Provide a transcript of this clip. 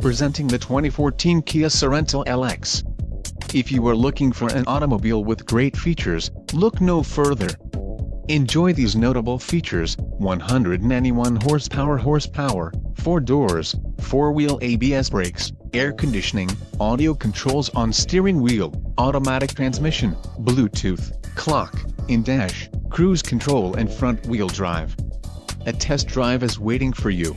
Presenting the 2014 Kia Sorento LX. If you are looking for an automobile with great features, look no further. Enjoy these notable features: 191 horsepower, 4 doors, 4-wheel ABS brakes, air conditioning, audio controls on steering wheel, automatic transmission, Bluetooth, clock, in-dash, cruise control and front-wheel drive. A test drive is waiting for you.